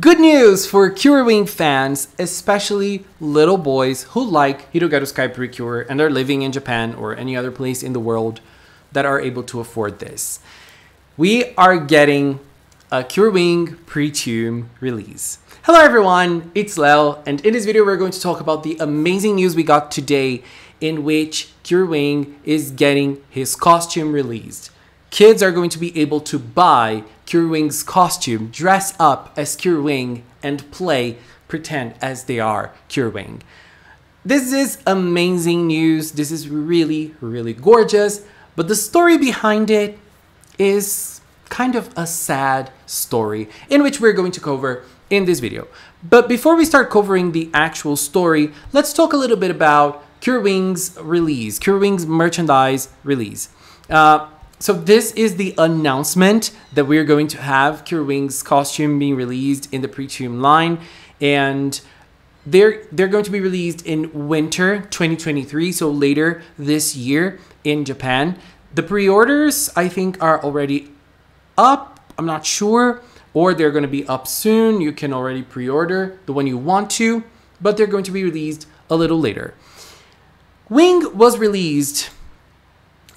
Good news for Cure Wing fans, especially little boys who like Hirogaru Sky! PreCure and are living in Japan or any other place in the world that are able to afford this. We are getting a Cure Wing PreTune release. Hello everyone, it's Lel, and in this video we're going to talk about the amazing news we got today in which Cure Wing is getting his costume released. Kids are going to be able to buy Cure Wing's costume, dress up as Cure Wing, and play, pretend as they are Cure Wing. This is amazing news. This is really, really gorgeous. But the story behind it is kind of a sad story, in which we're going to cover in this video. But before we start covering the actual story, let's talk a little bit about Cure Wing's release, Cure Wing's merchandise release. So this is the announcement that we're going to have Cure Wing's costume being released in the PreTune line, and they're going to be released in winter 2023, so later this year in Japan. The pre-orders, I think, are already up, I'm not sure, or they're going to be up soon. You can already pre-order the one you want to, but they're going to be released a little later. Wing was released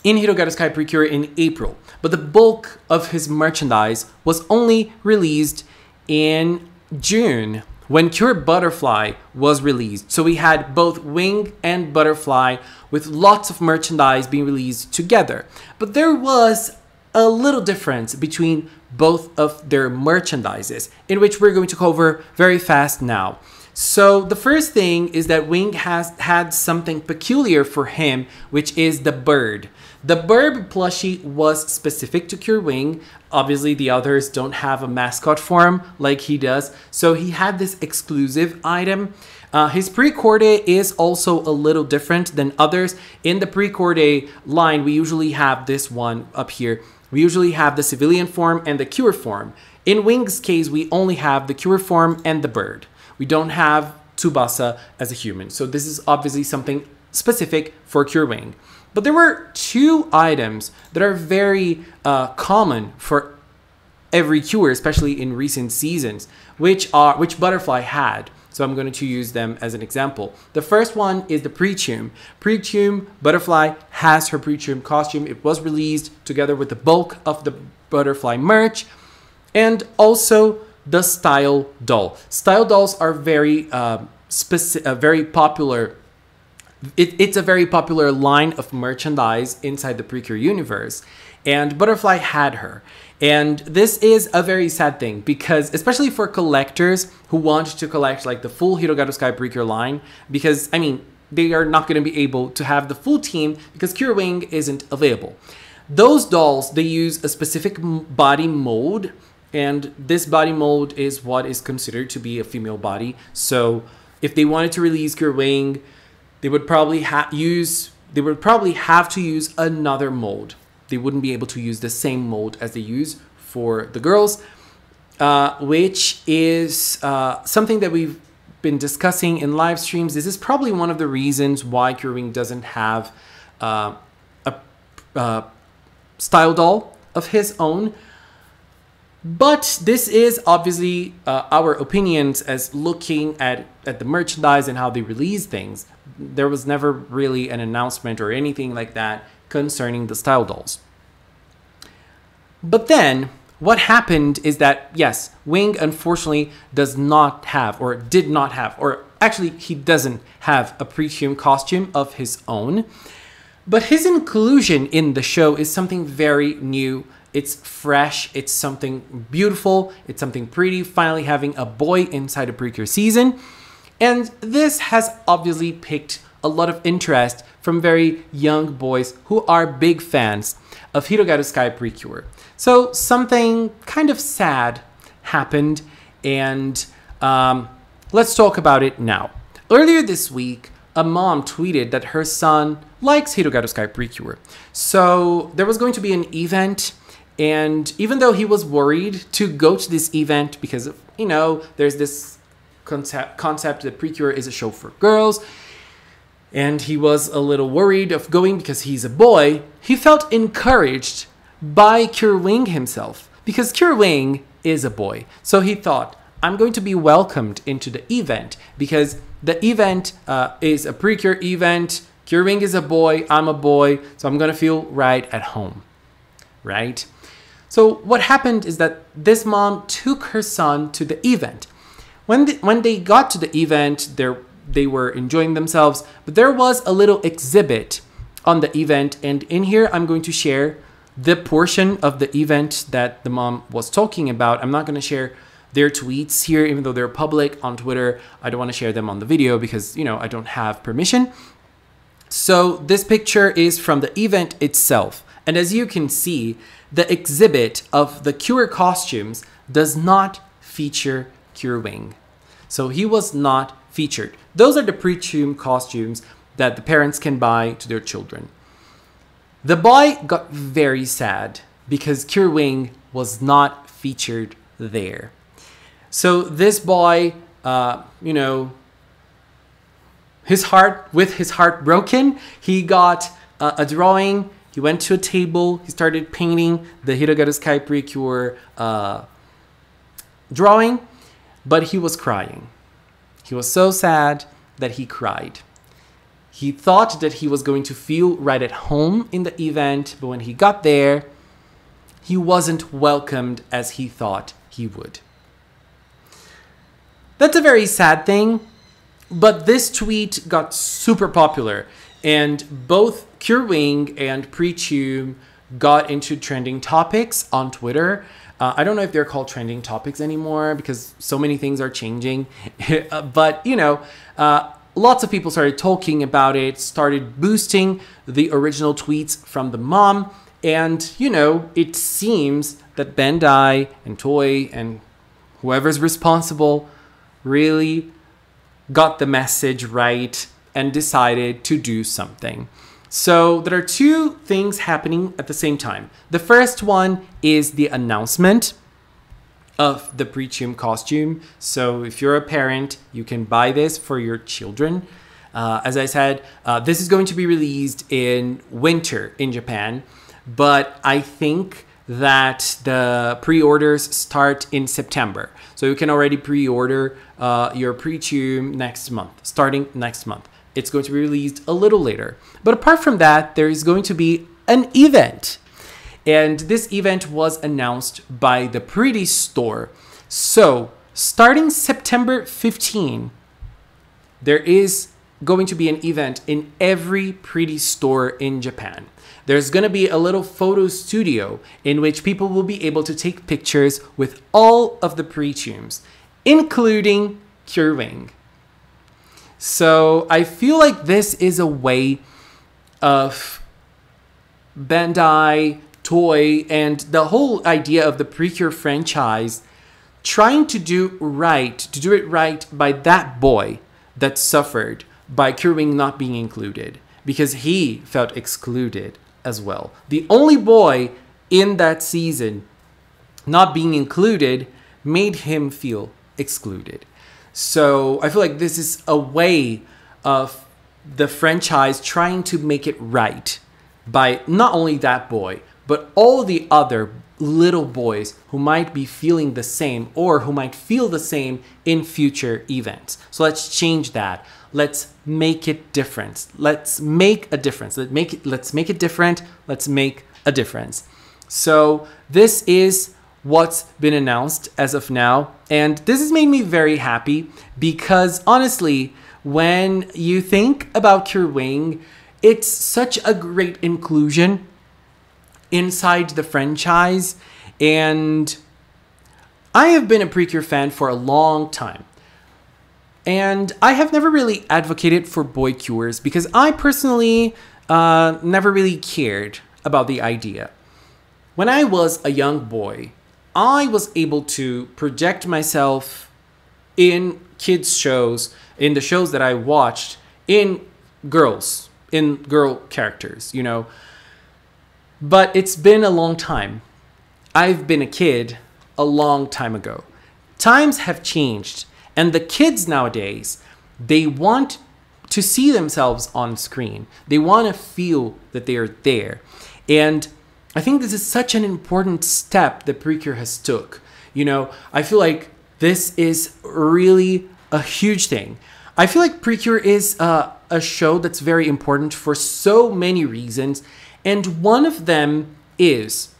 in Hirogaru Sky! PreCure in April, but the bulk of his merchandise was only released in June when Cure Butterfly was released. So we had both Wing and Butterfly with lots of merchandise being released together. But there was a little difference between both of their merchandises, in which we're going to cover very fast now. So the first thing is that Wing has had something peculiar for him, which is the bird. The bird plushie was specific to Cure Wing. Obviously, the others don't have a mascot form like he does, so he had this exclusive item. His PreCure Day is also a little different than others. In the PreCure Day line, we usually have this one up here. We usually have the civilian form and the cure form. In Wing's case, we only have the cure form and the bird. We don't have Tsubasa as a human. So this is obviously something specific for Cure Wing. But there were two items that are very common for every cure, especially in recent seasons, which Butterfly had. So I'm going to use them as an example. The first one is the PreTune. PreTune, Butterfly has her PreTune costume. It was released together with the bulk of the Butterfly merch, and also the style doll. Style dolls are very popular. It's a very popular line of merchandise inside the PreCure universe, and Butterfly had her. And this is a very sad thing, because especially for collectors who want to collect like the full Hirogaru Sky! PreCure line, because I mean, they are not going to be able to have the full team because Cure Wing isn't available. Those dolls, they use a specific body mold, and this body mold is what is considered to be a female body. So if they wanted to release Cure Wing, they would probably have to use another mold. They wouldn't be able to use the same mold as they use for the girls, which is something that we've been discussing in live streams. This is probably one of the reasons why Cure Wing doesn't have a style doll of his own. But this is obviously our opinions as looking at the merchandise and how they release things. There was never really an announcement or anything like that concerning the style dolls. But then what happened is that, yes, Wing unfortunately does not have, or did not have, or actually he doesn't have a PreTune costume of his own. But his inclusion in the show is something very new. It's fresh, it's something beautiful, it's something pretty, finally having a boy inside a PreCure season. And this has obviously piqued a lot of interest from very young boys who are big fans of Hirogaru Sky! PreCure. So something kind of sad happened, and let's talk about it now. Earlier this week, a mom tweeted that her son likes Hirogaru Sky! PreCure. So there was going to be an event, and even though he was worried to go to this event because, you know, there's this concept that PreCure is a show for girls, and he was a little worried of going because he's a boy, he felt encouraged by Cure Wing himself, because Cure Wing is a boy. So he thought, I'm going to be welcomed into the event, because the event is a PreCure event. Cure Wing is a boy, I'm a boy, so I'm gonna feel right at home, right? So what happened is that this mom took her son to the event. When they got to the event, they were enjoying themselves, but there was a little exhibit on the event, and in here I'm going to share the portion of the event that the mom was talking about. I'm not gonna share their tweets here, even though they're public on Twitter. I don't wanna share them on the video because, you know, I don't have permission. So this picture is from the event itself. And as you can see, the exhibit of the Cure costumes does not feature Cure Wing. So he was not featured. Those are the pre-tune costumes that the parents can buy to their children. The boy got very sad because Cure Wing was not featured there. So this boy, you know, with his heart broken, he got a drawing, he went to a table, he started painting the Hirogaru Sky! PreCure drawing, but he was crying. He was so sad that he cried. He thought that he was going to feel right at home in the event, but when he got there, he wasn't welcomed as he thought he would. That's a very sad thing. But this tweet got super popular, and both Cure Wing and PreCure got into trending topics on Twitter. I don't know if they're called trending topics anymore because so many things are changing. But, you know, lots of people started talking about it, started boosting the original tweets from the mom. And, you know, it seems that Bandai and Toei and whoever's responsible really got the message right and decided to do something. So there are two things happening at the same time. The first one is the announcement of the PreCure costume. So if you're a parent, you can buy this for your children. As I said, this is going to be released in winter in Japan, but I think that the pre-orders start in September. So you can already pre-order your PreCure next month, starting next month. It's going to be released a little later. But apart from that, there is going to be an event. And this event was announced by the Pretty Store. So starting September 15, there is going to be an event in every Pretty Store in Japan. There's going to be a little photo studio in which people will be able to take pictures with all of the PreCures, including Cure Wing. So I feel like this is a way of Bandai, Toei, and the whole idea of the PreCure franchise trying to do it right by that boy that suffered by Cure Wing not being included, because he felt excluded as well. The only boy in that season not being included made him feel excluded. So I feel like this is a way of the franchise trying to make it right by not only that boy, but all the other little boys who might be feeling the same or who might feel the same in future events. So let's change that. Let's make it different. Let's make a difference. Let's make it different. Let's make a difference. So this is what's been announced as of now. And this has made me very happy because honestly, when you think about Cure Wing, it's such a great inclusion inside the franchise. And I have been a PreCure fan for a long time. And I have never really advocated for boy cures because I personally never really cared about the idea. When I was a young boy, I was able to project myself in kids' shows, in the shows that I watched, in girl characters, you know. But it's been a long time. I've been a kid a long time ago. Times have changed, and the kids nowadays, they want to see themselves on screen. They want to feel that they are there. And I think this is such an important step that PreCure has took. You know, I feel like This is really a huge thing. I feel like PreCure is a show that's very important for so many reasons, and one of them is,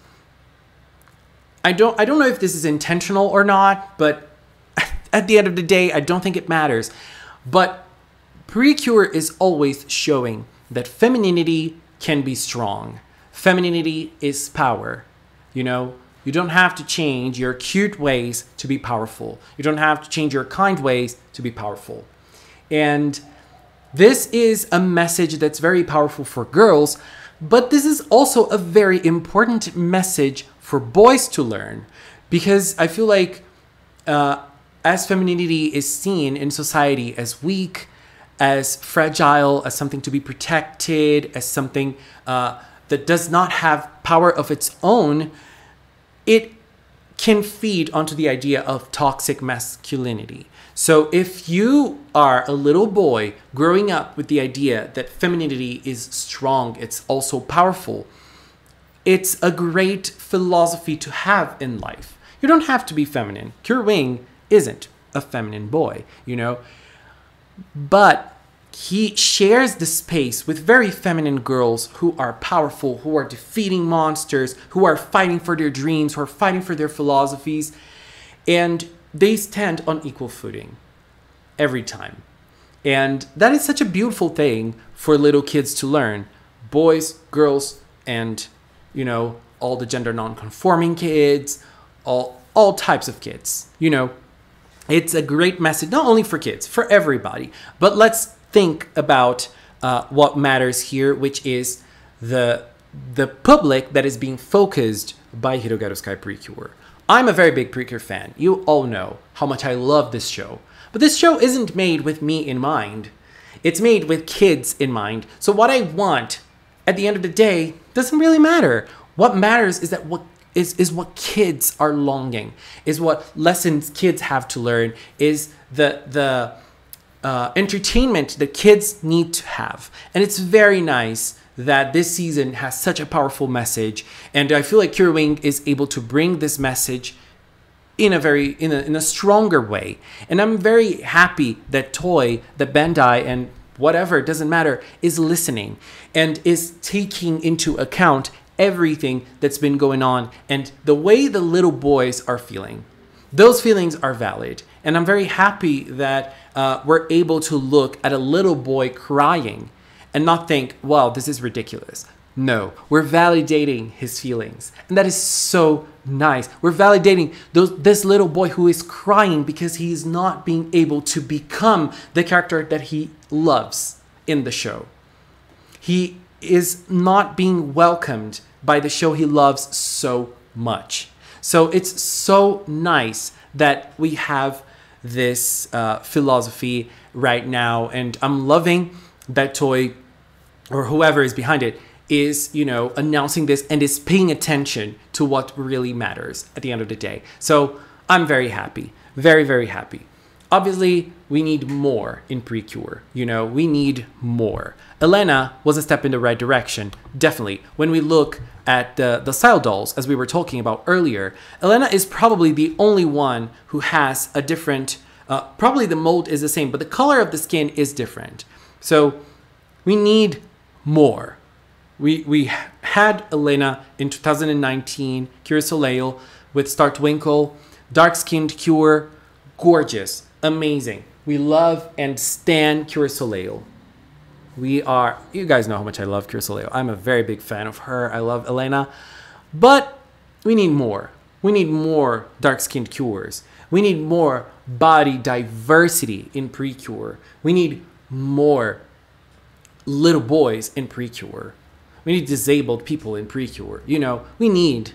I don't know if this is intentional or not, but at the end of the day, I don't think it matters. But PreCure is always showing that femininity can be strong. Femininity is power. You know, you don't have to change your cute ways to be powerful. You don't have to change your kind ways to be powerful. And this is a message that's very powerful for girls, but this is also a very important message for boys to learn, because I feel like as femininity is seen in society as weak, as fragile, as something to be protected, as something that does not have power of its own, it can feed onto the idea of toxic masculinity. So if you are a little boy growing up with the idea that femininity is strong, it's also powerful, it's a great philosophy to have in life. You don't have to be feminine. Cure Wing isn't a feminine boy, you know, but he shares the space with very feminine girls who are powerful, who are defeating monsters, who are fighting for their dreams, who are fighting for their philosophies, and they stand on equal footing every time. And that is such a beautiful thing for little kids to learn. Boys, girls, and, you know, all the gender non-conforming kids, all types of kids, you know. It's a great message, not only for kids, for everybody. But let's think about what matters here, which is the public that is being focused by Hirogaru Sky! PreCure. I'm a very big PreCure fan. You all know how much I love this show. But this show isn't made with me in mind. It's made with kids in mind. So what I want at the end of the day doesn't really matter. What matters is that what kids are longing, is what lessons kids have to learn, is the entertainment that kids need to have. And it's very nice that this season has such a powerful message, and I feel like Cure Wing is able to bring this message in a very stronger way. And I'm very happy that Toei, that Bandai, and whatever, it doesn't matter, is listening and is taking into account everything that's been going on and the way the little boys are feeling. Those feelings are valid, and I'm very happy that we're able to look at a little boy crying and not think, wow, this is ridiculous. No, we're validating his feelings. And that is so nice. We're validating this little boy who is crying because he's not being able to become the character that he loves in the show. He is not being welcomed by the show he loves so much. So it's so nice that we have this philosophy right now. And I'm loving that Toei, or whoever is behind it, is, you know, announcing this and is paying attention to what really matters at the end of the day. So I'm very happy, very, very happy. Obviously, we need more in PreCure, you know, we need more. Elena was a step in the right direction, definitely. When we look at the style dolls, as we were talking about earlier, Elena is probably the only one who has a different, probably the mold is the same, but the color of the skin is different. So we need more. We had Elena in 2019, Cure Soleil with Star Twinkle, dark-skinned Cure, gorgeous, amazing. We love and stan Cure Soleil. You guys know how much I love Cure Soleil. I'm a very big fan of her. I love Elena, but we need more. We need more dark-skinned Cures. We need more body diversity in PreCure. We need more little boys in PreCure. We need disabled people in PreCure. You know, we need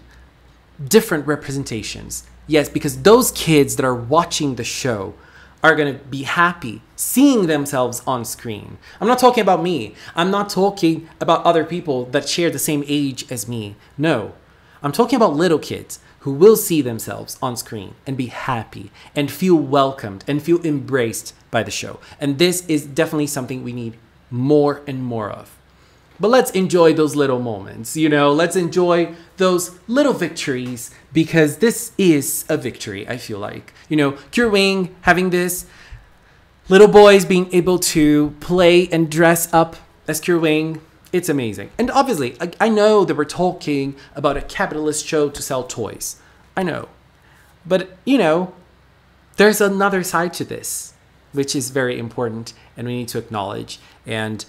different representations. Yes, because those kids that are watching the show are going to be happy seeing themselves on screen. I'm not talking about me. I'm not talking about other people that share the same age as me. No, I'm talking about little kids who will see themselves on screen and be happy and feel welcomed and feel embraced by the show. And this is definitely something we need more and more of. But let's enjoy those little moments, you know? Let's enjoy those little victories, because this is a victory, I feel like. You know, Cure Wing having this, little boys being able to play and dress up as Cure Wing, it's amazing. And obviously, I know that we're talking about a capitalist show to sell toys. I know. But, you know, there's another side to this, which is very important and we need to acknowledge. And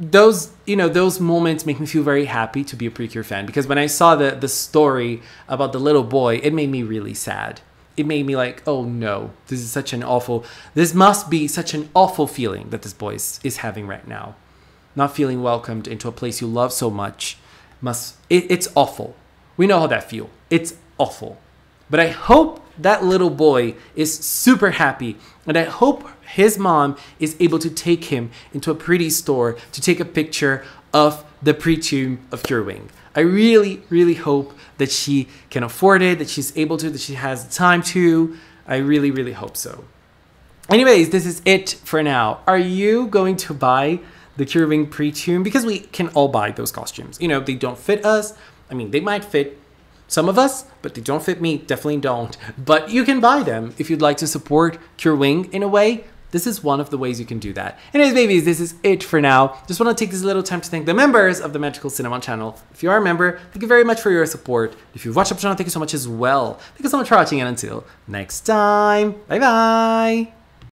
those, you know, those moments make me feel very happy to be a PreCure fan, because when I saw the story about the little boy, it made me really sad. It made me like, oh no, this is such an awful, this must be such an awful feeling that this boy is having right now. Not feeling welcomed into a place you love so much, it's awful. We know how that feels. It's awful. But I hope that little boy is super happy, and I hope his mom is able to take him into a Pretty Store to take a picture of the pre-tomb of Cure Wing. I really, really hope that she can afford it, that she's able to, that she has the time to. I really, really hope so. Anyways, this is it for now. Are you going to buy the Cure Wing pre-tomb? Because we can all buy those costumes. You know, they don't fit us. I mean, they might fit some of us, but they don't fit me, definitely don't. But you can buy them if you'd like to support Cure Wing in a way. This is one of the ways you can do that. Anyways, babies, this is it for now. Just want to take this little time to thank the members of the Magical Cinnamon channel. If you are a member, thank you very much for your support. If you've watched the channel, thank you so much as well. Thank you so much for watching, and until next time, bye-bye.